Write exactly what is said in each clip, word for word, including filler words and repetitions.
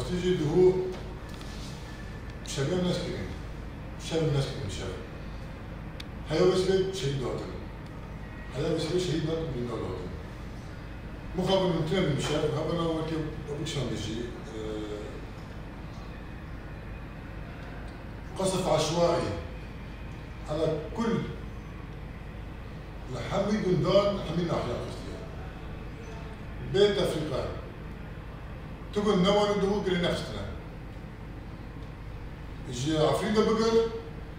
يستجده شباب الناس كريم شباب الناس كريم شباب هذا بسبب شهيد وطني هذا بسبب شهيد وطني من دولة وطني مخابر من تنام مشاب هبنا وكيف أبوكشان بيجي قصف عشوائي على كل لحمي جندان حمينا أخلاق اختيار بيت أفريقيا تقول نوال الدموك لنفسنا يجي أفريقيا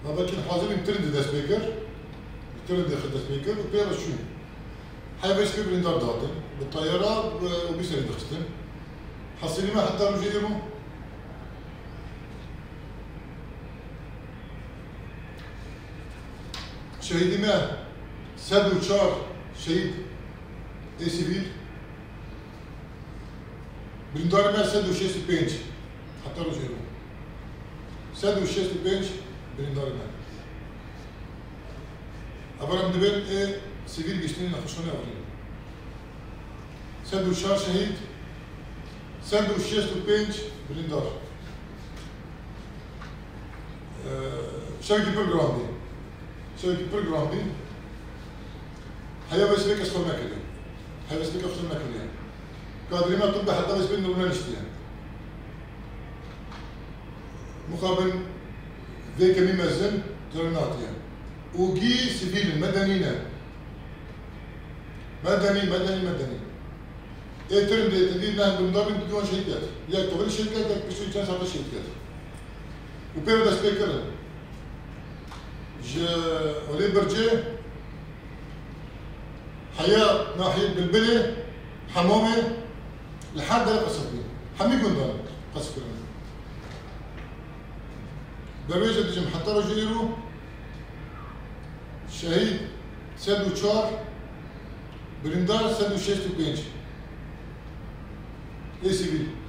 بقر لكن حاضرين ترند داس بيكر ترند داس بيكر وبيرشون هاي بس كبر ندار داتن بالطيارة وبيصير دخستن حصلي ما حتى رجيمه شهيد ما سد وشار شهيد اي سيفيل برندار ما سد وشيس بينج حتى رجيمه سد وشيس بينج برندار ما أبرم دبل اي سيفيل بيشتني نخشوني أولين سد وشار شهيد سد وشيس بينج برندار شركة برغامدي سويت برنامج هيا بس ليك أصل ماكلين هيا بس ليك أصل ماكلين قادرين ما تبى حتى بس بيننا ونشتيان مقابل ذيك مما زن جرناتيان وجي سبيل مدنينا مدني مدني مدني إيه ترى ده تدي نحن بنضامن بدون شركات يا تقول شركات يا بسوي كذا صار شركات وبيرد أسبيكرن ولي برجي حياة ناحية بالبلي حمومة لحد لا قصفني حمي قندان قصف كلنا درويش الدجم حتى رجيرو شهيد سادو تشار برندار سادو شيش تبينش اي سي بي